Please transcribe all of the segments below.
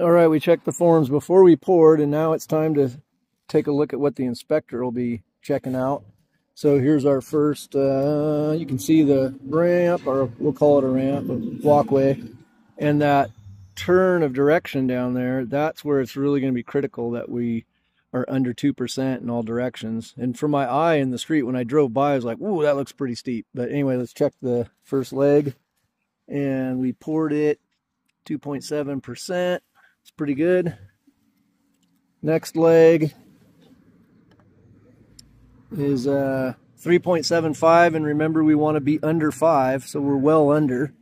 All right, we checked the forms before we poured, and now it's time to take a look at what the inspector will be checking out. So here's our first, you can see the ramp, or we'll call it a ramp, but walkway, and that turn of direction down there, that's where it's really going to be critical that we are under 2% in all directions. And for my eye in the street, when I drove by, I was like, "Ooh, that looks pretty steep." But anyway, let's check the first leg. And we poured it 2.7%. It's pretty good. Next leg is 3.75. And remember, we want to be under 5, so we're well under.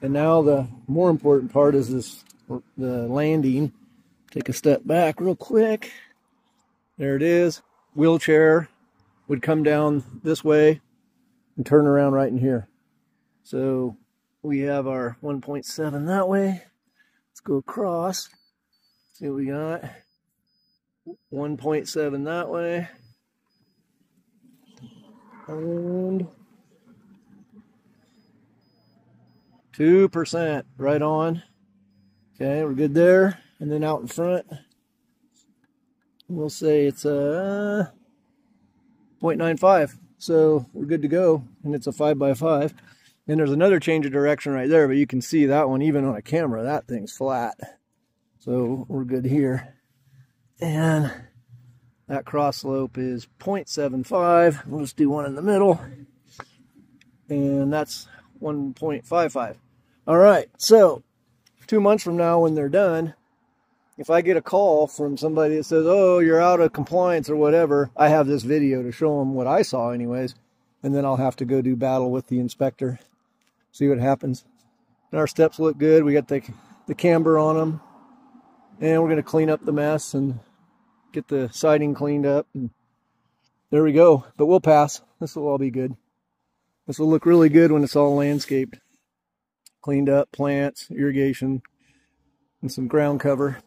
And now the more important part is the landing. Take a step back real quick. There it is. Wheelchair would come down this way and turn around right in here. So we have our 1.7 that way. Let's go across. See what we got. 1.7 that way. And 2% right on. Okay, we're good there. And then out in front, we'll say it's a 0.95, so we're good to go, and it's a 5x5. And there's another change of direction right there, but you can see that one, even on a camera, that thing's flat. So we're good here. And that cross slope is 0.75. We'll just do one in the middle, and that's 1.55. All right, so 2 months from now when they're done, if I get a call from somebody that says, "Oh, you're out of compliance," or whatever, I have this video to show them what I saw anyways, and then I'll have to go do battle with the inspector, see what happens. And our steps look good. We got the camber on them, and we're going to clean up the mess and get the siding cleaned up. And there we go. But we'll pass. This will all be good. This will look really good when it's all landscaped, cleaned up, plants, irrigation, and some ground cover.